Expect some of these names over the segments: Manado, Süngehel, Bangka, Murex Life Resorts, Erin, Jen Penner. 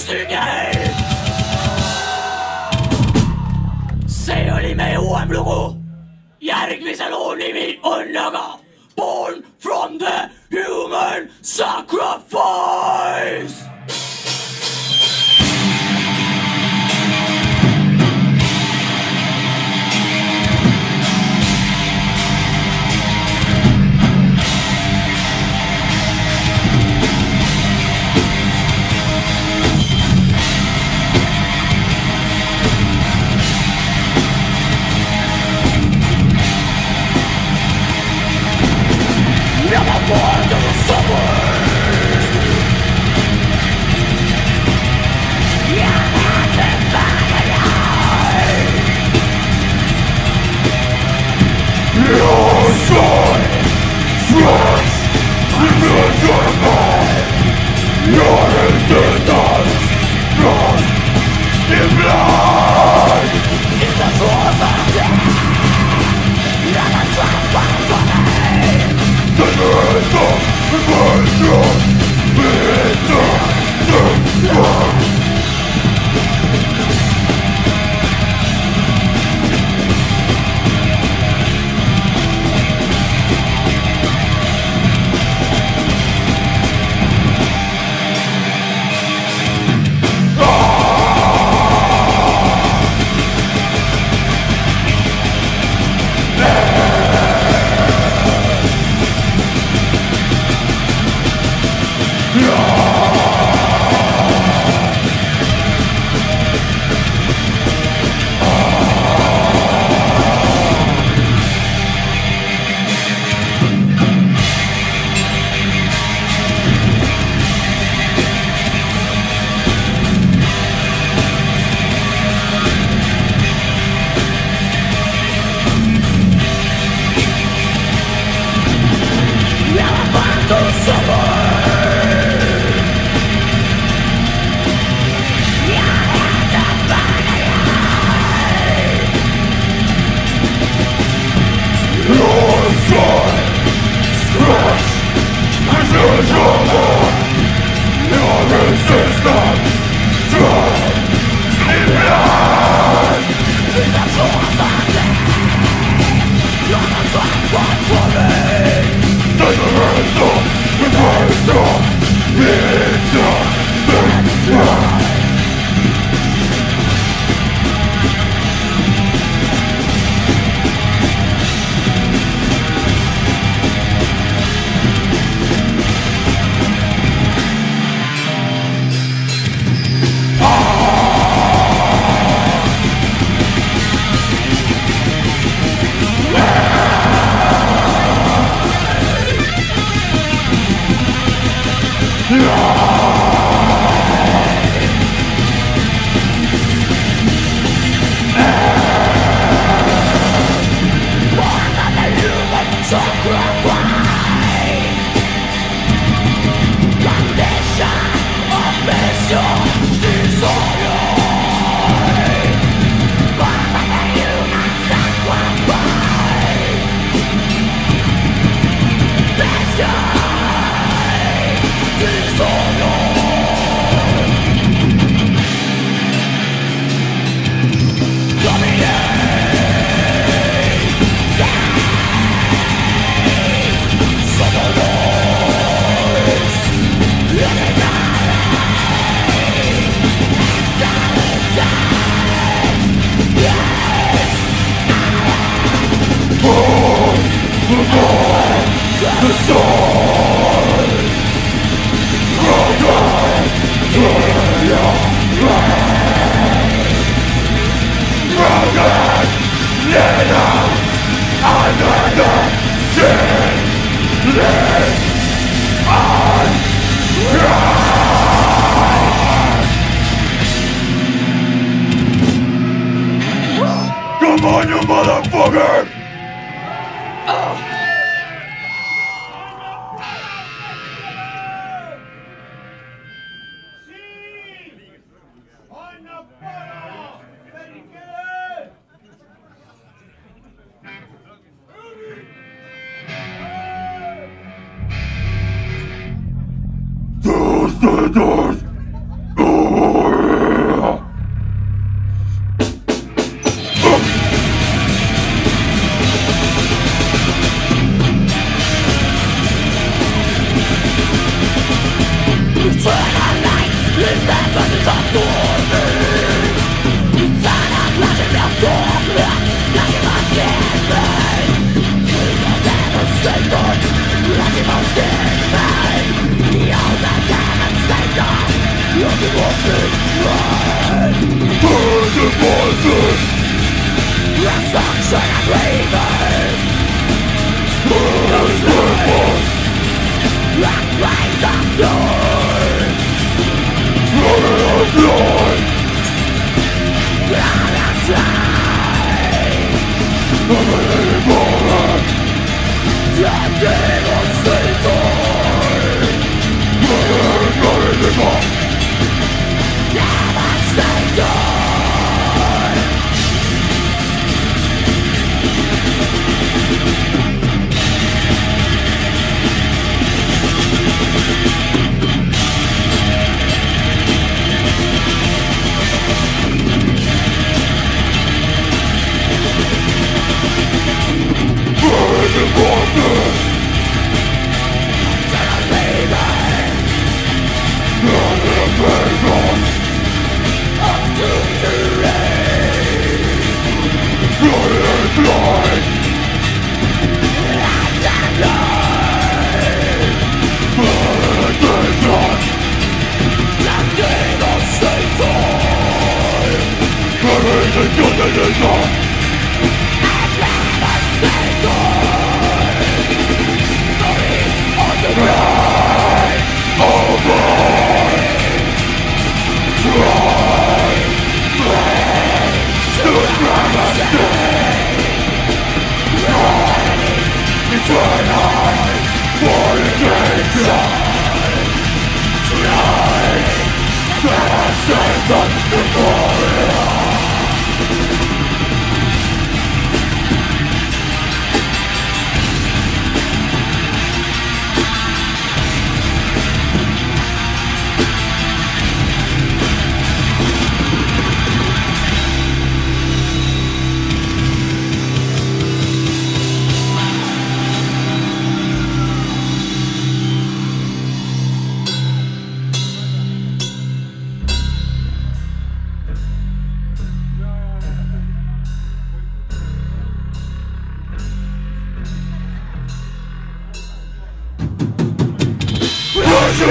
Süngehel! See oli meie uuem lugu. Järgmise loo nimi on aga Born from the Human Sacrifice!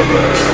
Life.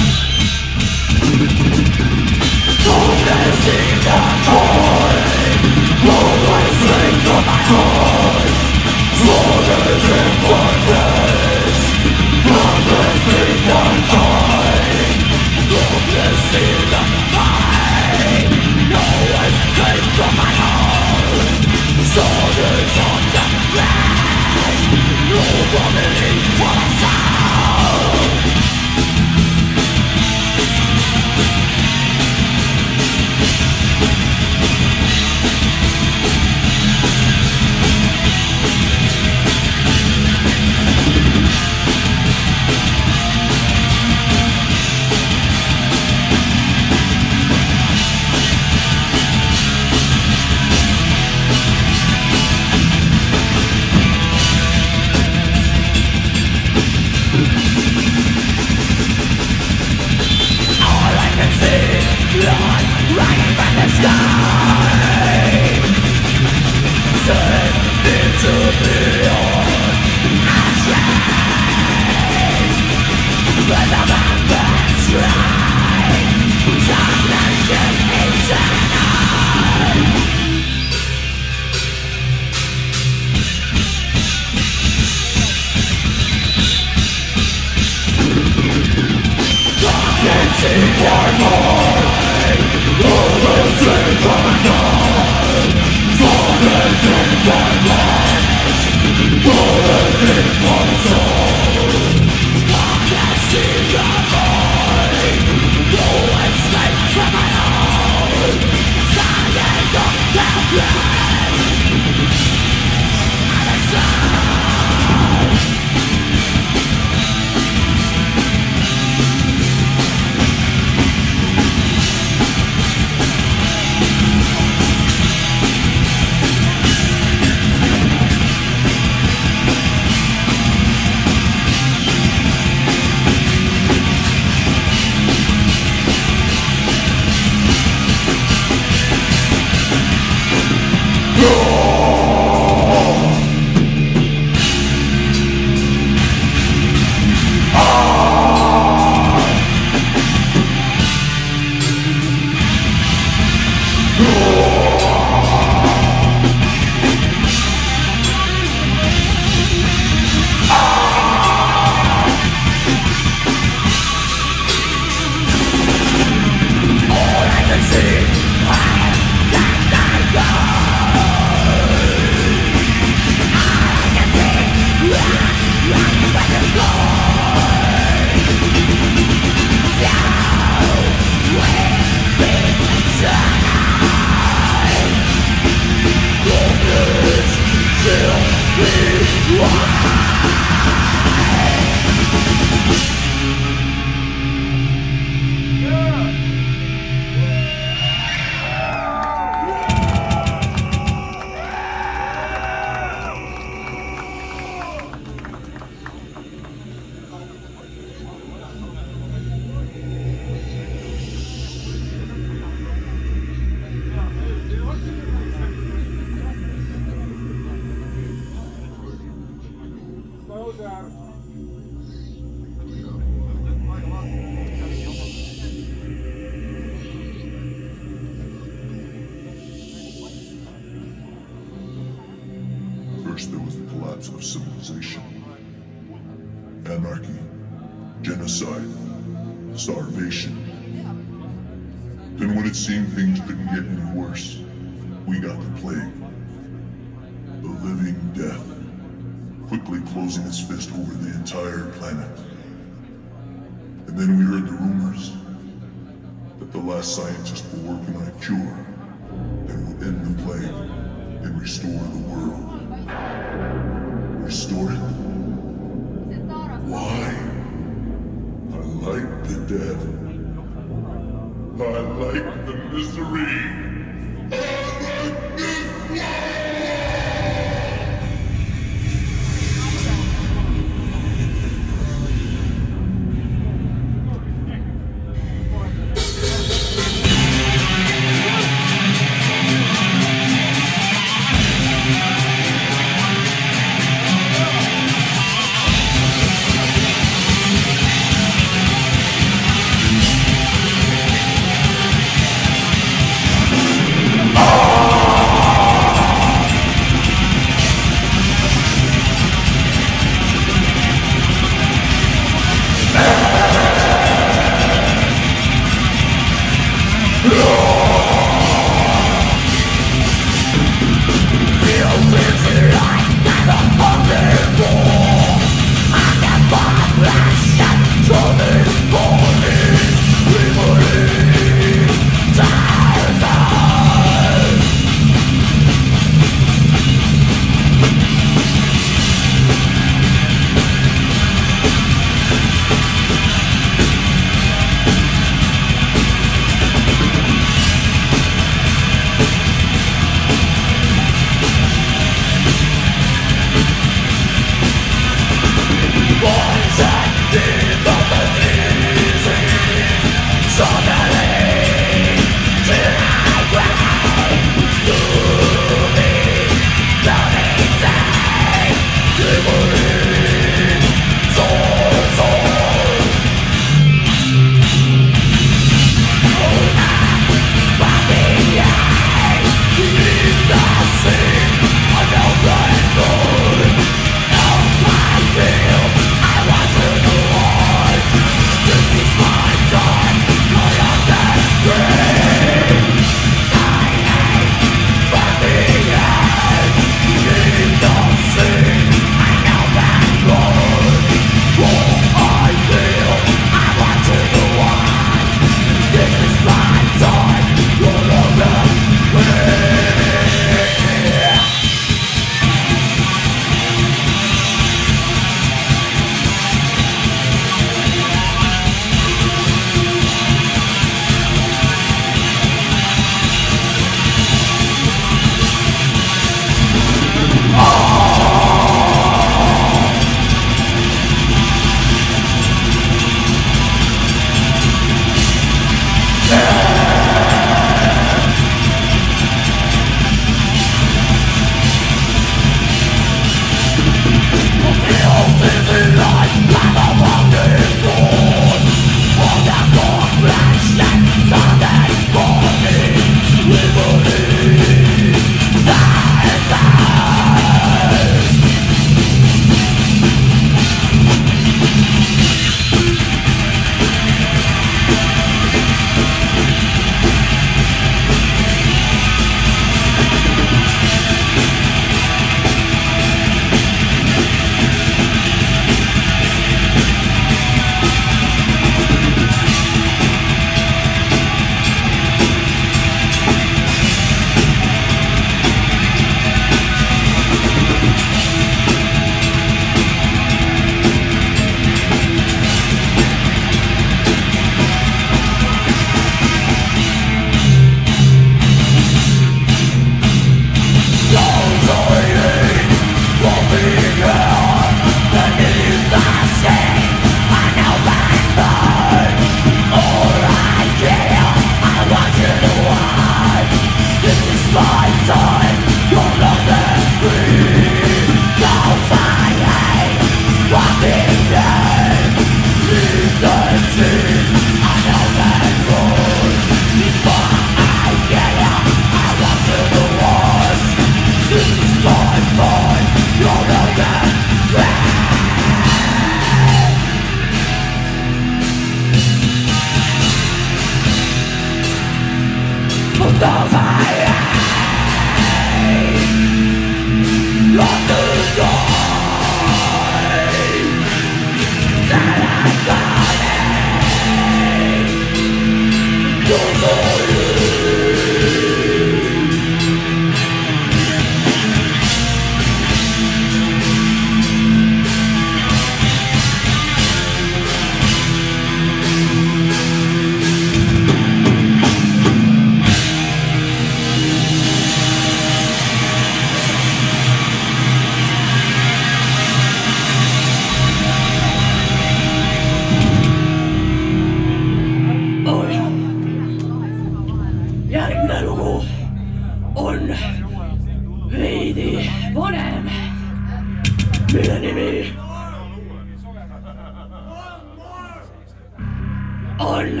On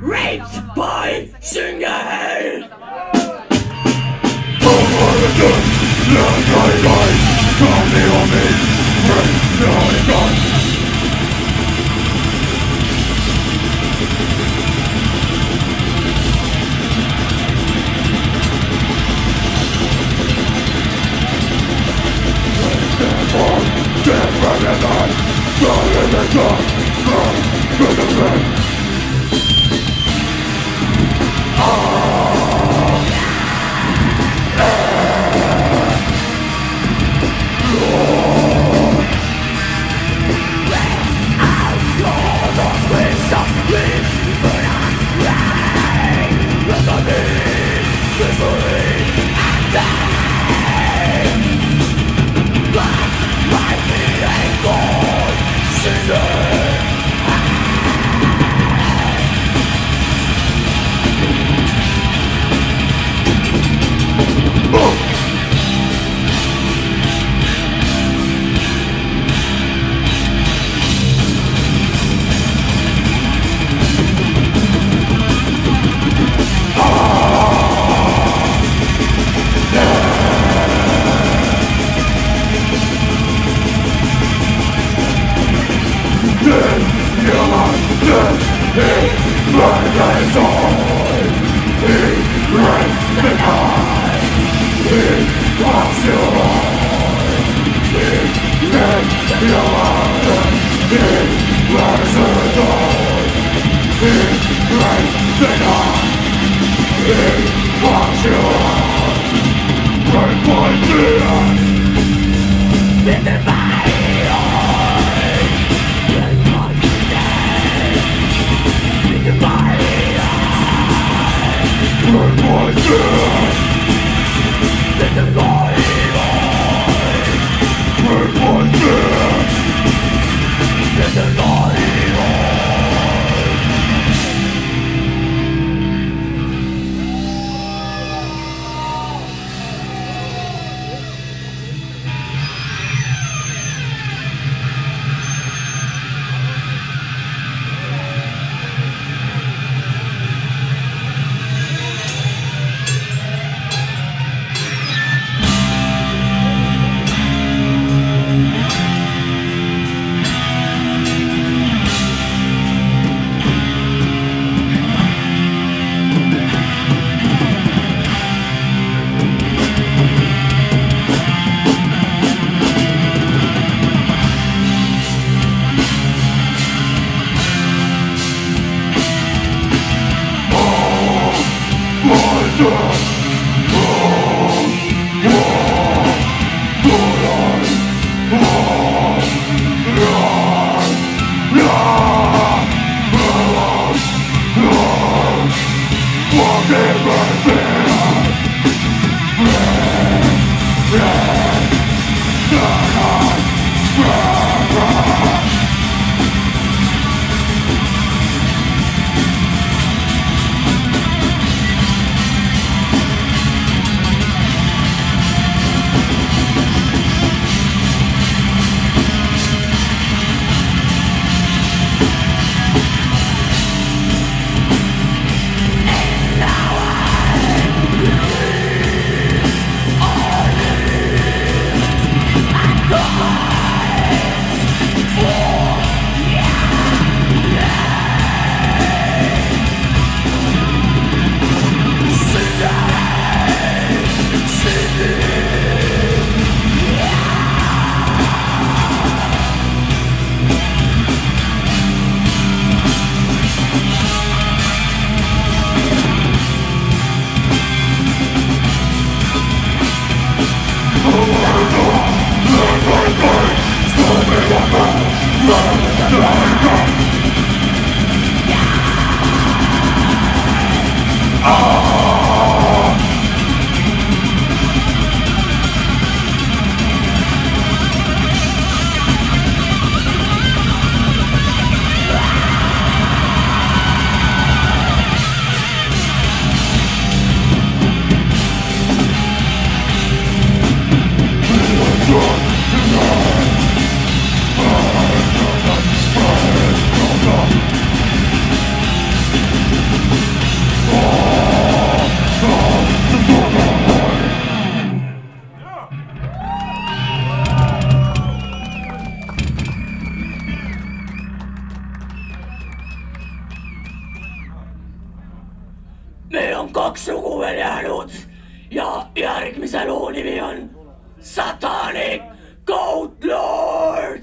raped by Süngehel. Oh my God, let my life come here on me, break my God. Death and Never Meillä on kaksi sukuveljää nyt, ja järkmisen uunimi on Satanic Goat Lord!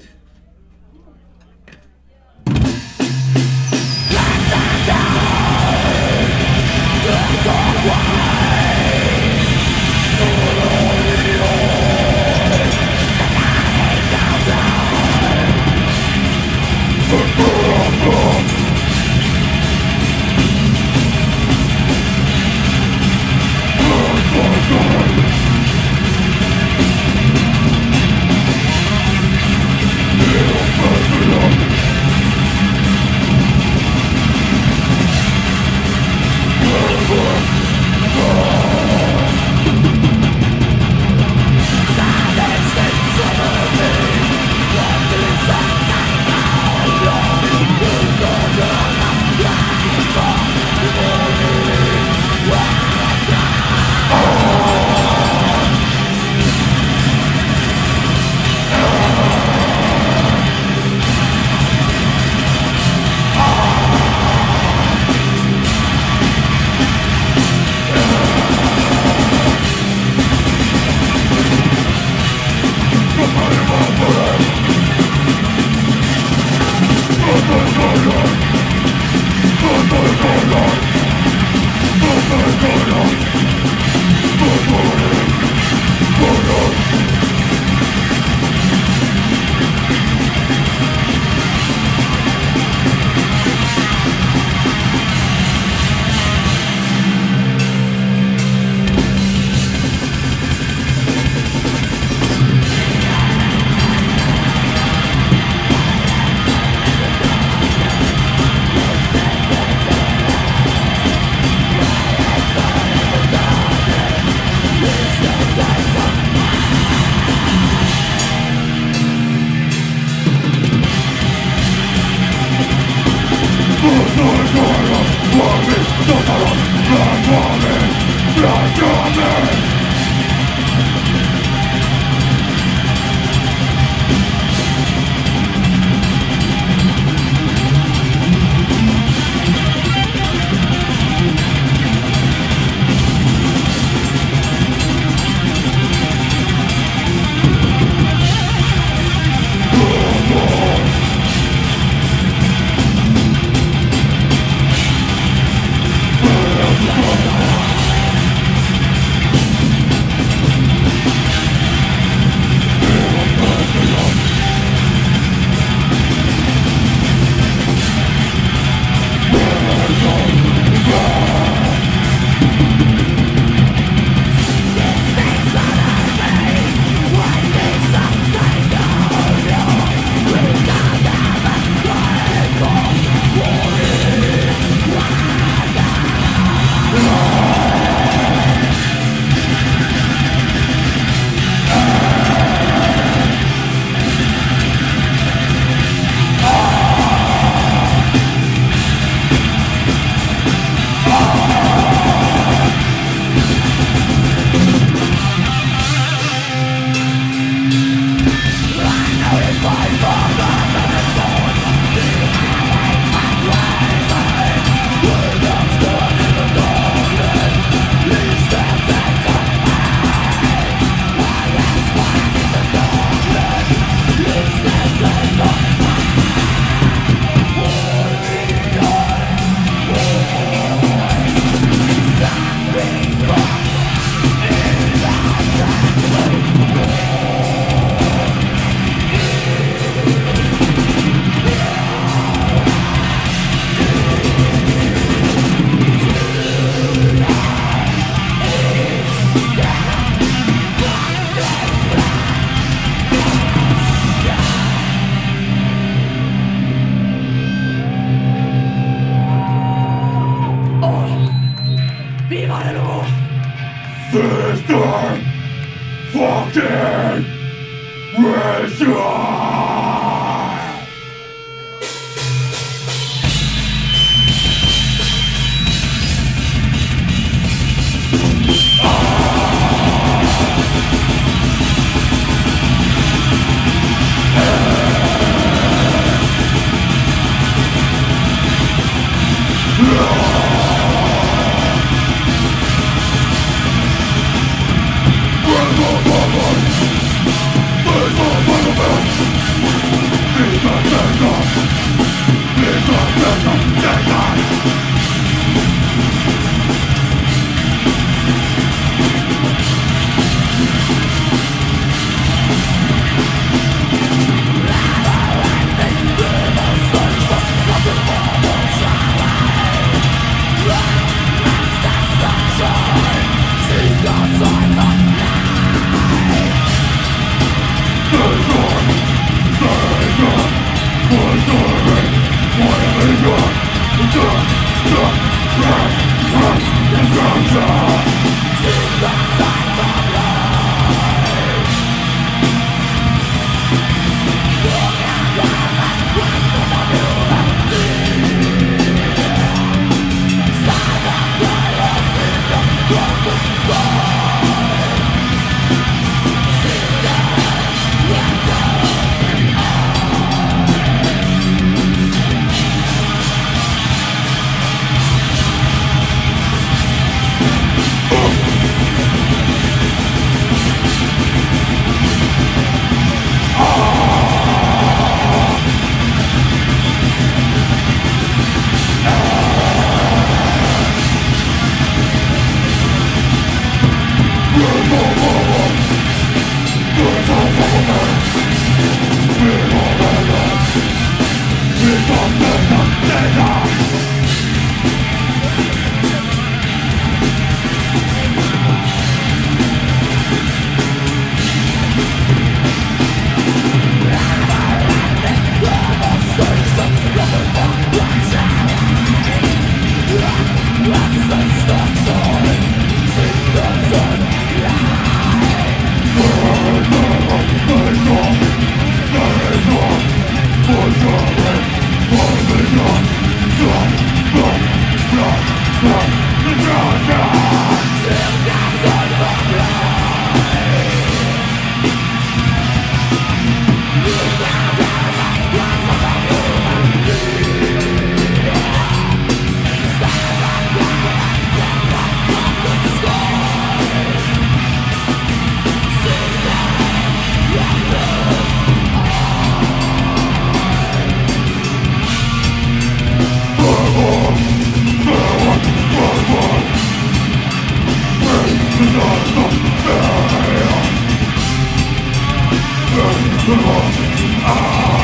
Oh!